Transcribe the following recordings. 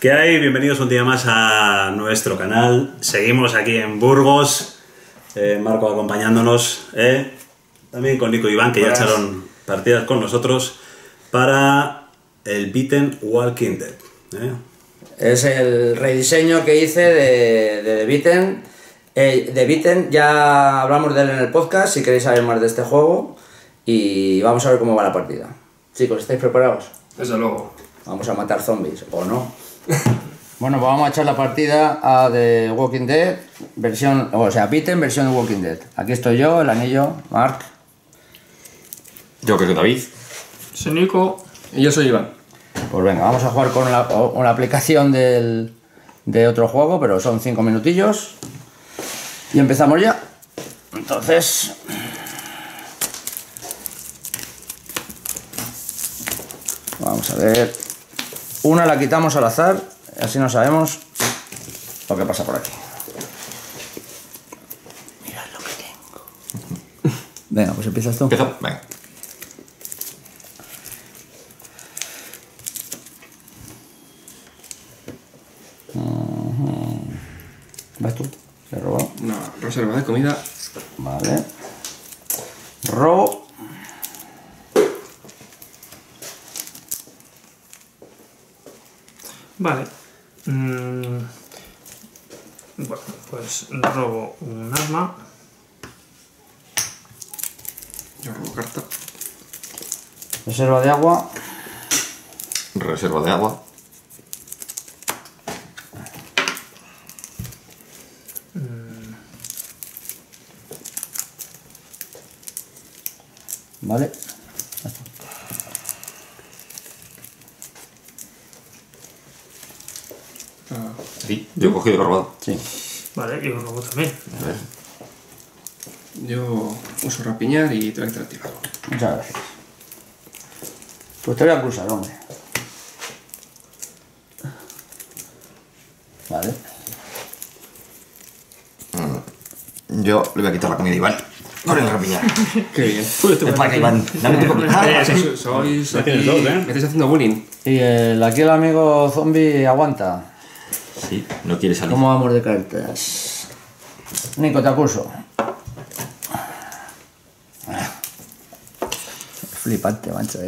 ¿Qué hay? Bienvenidos un día más a nuestro canal. Seguimos aquí en Burgos, Marco acompañándonos, también con Nico y Iván, que ya echaron partidas con nosotros para el Bitten Walking Dead. Es el rediseño que hice de Bitten. De Bitten ya hablamos de él en el podcast, si queréis saber más de este juego, y vamos a ver cómo va la partida. Chicos, ¿estáis preparados? Desde luego. Vamos a matar zombies, ¿o no? Bueno, pues vamos a echar la partida a The Walking Dead, versión, o sea, Bitten versión de Walking Dead. Aquí estoy yo, el anillo, Mark. Yo creo que David. Soy Nico. Y yo soy Iván. Pues venga, vamos a jugar con la aplicación de otro juego, pero son 5 minutillos. Y empezamos ya. Entonces... vamos a ver... Una la quitamos al azar, así no sabemos lo que pasa por aquí. Mirad lo que tengo. Venga, pues empiezas tú. Empiezo, venga. ¿Vas tú? ¿Te he robado? No, reserva de comida. Vale. Robo. Vale. Bueno, pues robo un arma. Yo robo carta. Reserva de agua. Reserva de agua. Vale. Sí, yo he cogido y robado. Sí. Vale, yo robo también. A ver. Yo uso rapiñar y te voy a activar. Muchas gracias. Pues te voy a cruzar, hombre. Vale. Yo le voy a quitar la comida a Iván. Con el rapiñar. Qué bien. Es para que Iván. Dame tu comida. Sois aquí. Me estáis haciendo bullying. Y aquí el amigo zombie aguanta. Sí, no quiere salir. ¿Cómo vamos de cartas? Nico, te acuso. Flipante, mancha,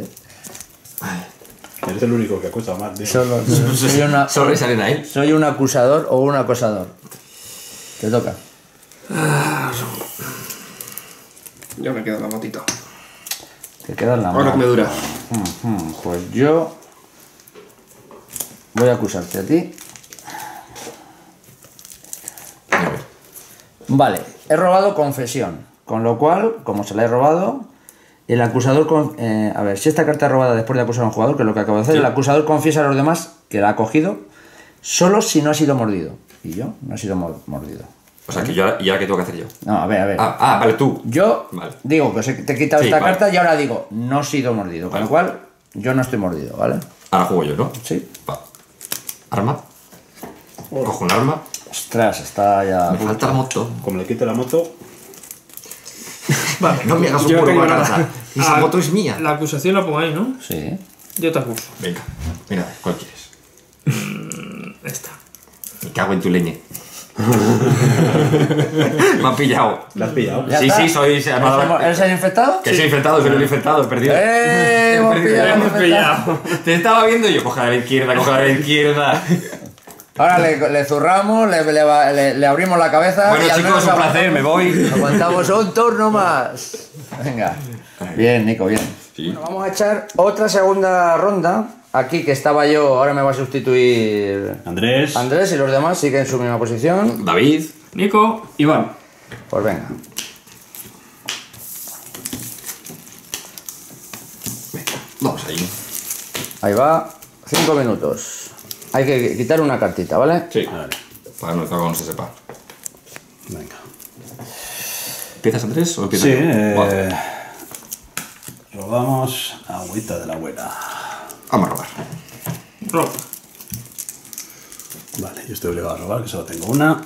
Eres el único que acusa más, tío. Solo salen a él. Soy un acusador o un acosador. Te toca. Yo me quedo en la motito. Te quedas en la motito. Ahora que me dura. Pues yo... voy a acusarte a ti. Vale, he robado confesión, con lo cual, como se la he robado, el acusador... a ver, si esta carta es robada después de acusar a un jugador, que es lo que acabo de hacer, sí. El acusador confiesa a los demás que la ha cogido, solo si no ha sido mordido. Y yo no he sido mordido. O sea, ¿vale? Que yo, ¿y ahora qué tengo que hacer yo? No, a ver. Ah, vale, tú. Yo vale. Digo que te he quitado esta carta y ahora digo, no he sido mordido, con lo cual, yo no estoy mordido, ¿vale? Ahora juego yo, ¿no? Sí. Va. Arma. Cojo un arma. Ostras, está ya... me falta la moto. Como le quito la moto... vale, no me hagas un puro con la casa. Esa moto es mía. La acusación la pongo ahí, ¿no? Sí. Yo te acuso. Venga, mira, ¿cuál quieres? Esta. Me cago en tu leña. Me han pillado. ¿La has pillado? Sí, está. Sí, soy... ¿Eres el infectado? Que sí. Soy infectado, soy el infectado, perdido. Hemos pillado. Te estaba viendo y yo, coja a la izquierda, coja a la izquierda... Ahora le zurramos, le abrimos la cabeza. Bueno, y chicos, un placer, me voy. Aguantamos un turno más. Venga. Bien, Nico, bien. Sí. Bueno, vamos a echar otra segunda ronda. Aquí que estaba yo, ahora me va a sustituir... Andrés y los demás siguen en su misma posición. David, Nico, Iván. Pues venga. Vamos ahí. Ahí va, 5 minutos. Hay que quitar una cartita, ¿vale? Sí. Vale. Para que no se sepa. Venga. ¿Empiezas Andrés o empiezas? Sí. Robamos agüita de la abuela. Vamos a robar. Robo. Vale, yo estoy obligado a robar, que solo tengo una.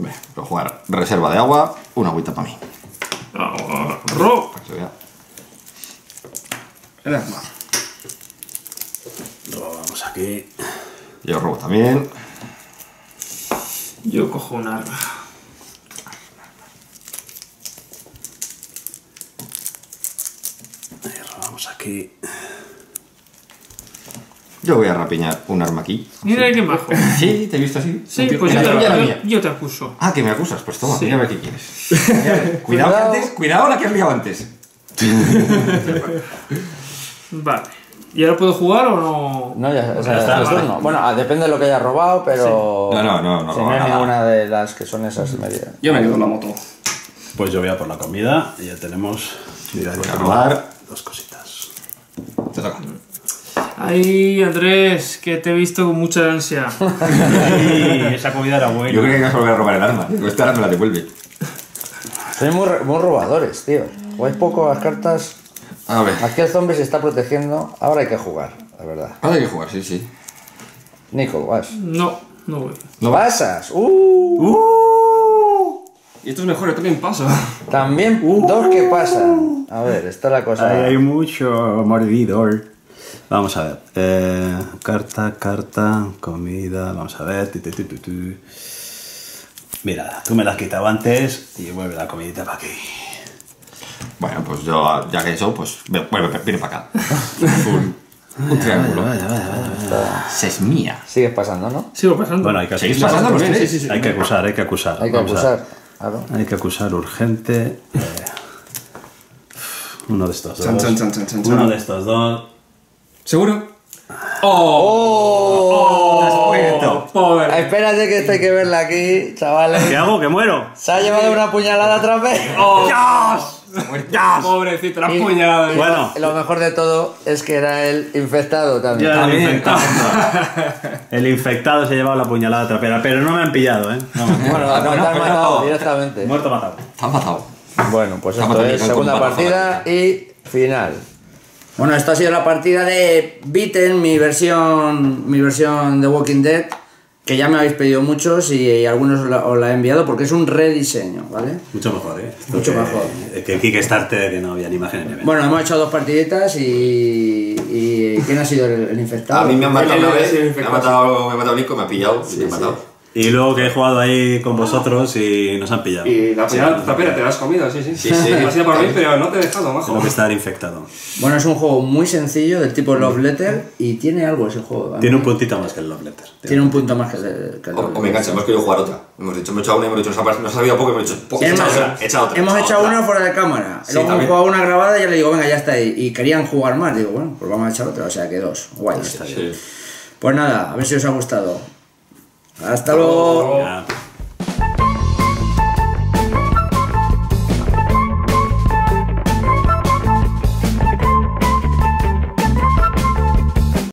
Venga, voy a jugar reserva de agua, una agüita para mí. Robo. Robamos aquí. Yo robo también. Yo cojo un arma. Robamos aquí. Yo voy a rapiñar un arma aquí. Mira sí. Qué majo. Sí, te he visto así. Sí, pues yo te acuso. Ah, que me acusas. Pues toma, sí. Mira a ver qué quieres. Ver, cuidado, cuidado la que has liado antes. Vale. ¿Y ahora puedo jugar o no? No, ya, o sea, está, vale. No. Bueno, depende de lo que haya robado, pero... Sí. No. Si no hay ninguna de las que son esas medias. Yo me quedo con la moto. Pues yo voy a por la comida y ya tenemos... Voy a robar dos cositas. Te toca. Ay, Andrés, que te he visto con mucha ansia. Ay, esa comida era buena. Yo creo que vas a volver a robar el arma. Esta arma la devuelve. Sois muy robadores, tío. Jugáis poco a las cartas. A ver. Aquí el zombie se está protegiendo. Ahora hay que jugar, la verdad. Ahora hay que jugar, sí, sí. Nico, vas. No voy. ¿No pasas? Y esto es mejor, también pasa. También, dos que pasan. A ver, está la cosa. Hay mucho mordidor. Vamos a ver, carta, comida, vamos a ver, Mira, tú me la has quitado antes y vuelve la comidita para aquí. Bueno, pues yo, ya que eso, pues viene para acá. Un triángulo. Vaya. Se es mía. Sigues pasando, ¿no? Sigo pasando. Bueno, hay que acusar. Pasando, pues, sí. Hay que acusar. Hay que acusar urgente. Uno de estos dos. Uno de estos dos. ¿Seguro? ¡Oh! ¡Pobre! Espérate que esto hay que verla aquí, chavales. ¿Qué hago? ¿Que muero? Se ha llevado una puñalada atrás. ¡Oh! ¡Dios! Pobrecito, la puñalada. Bueno. Lo mejor de todo es que era el infectado también. El infectado se ha llevado la puñalada trapera, pero no me han pillado, ¿eh? No, te han matado directamente. Muerto matado. Te han matado. Bueno, pues esto es segunda partida y final. Bueno, esta ha sido la partida de Bitten, mi versión de Walking Dead, que ya me habéis pedido muchos y algunos os la he enviado porque es un rediseño, ¿vale? Mucho mejor, ¿eh? Esto mucho mejor. Que el Kickstarter, que no había ni imagen en el... Bueno, hemos hecho dos partiditas y ¿quién ha sido el infectado? A mí me han matado una vez, me ha matado Nico, me ha pillado y me ha matado. Y luego que he jugado ahí con vosotros y nos han pillado. Y la tapera te la has comido, sí. Me has ido por mí, pero no te he dejado, majo. Tengo que estar infectado. Bueno, es un juego muy sencillo, del tipo Love Letter, y tiene algo ese juego. Tiene un puntito más que el Love Letter. Tiene un punto más que el Love Letter. O me engancha, hemos querido jugar otra. Hemos hecho una, nos ha sabido poco, hemos hecho poco. Hemos hecho una fuera de cámara. Sí, luego hemos jugado una grabada y yo le digo, venga, ya está ahí. Y querían jugar más, digo, bueno, pues vamos a echar otra, o sea que dos. Guay. Pues nada, a ver si os ha gustado. ¡Hasta luego!